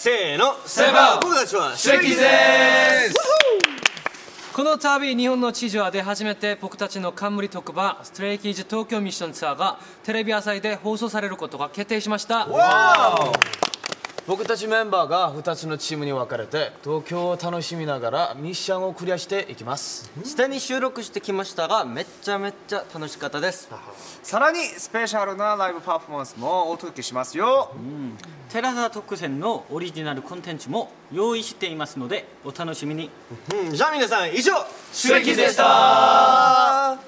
せーのセバー、僕たちはシュレキです。この度日本の地上波で初めて僕たちの冠特番ストレイキーズ東京ミッションツアーがテレビ朝日で放送されることが決定しました。僕たちメンバーが2つのチームに分かれて東京を楽しみながらミッションをクリアしていきます。下に収録してきましたがめっちゃ楽しかったです。さらにスペシャルなライブパフォーマンスもお届けしますよ。テラサ特選のオリジナルコンテンツも用意していますのでお楽しみに。じゃあ皆さん以上シュレキーズでした。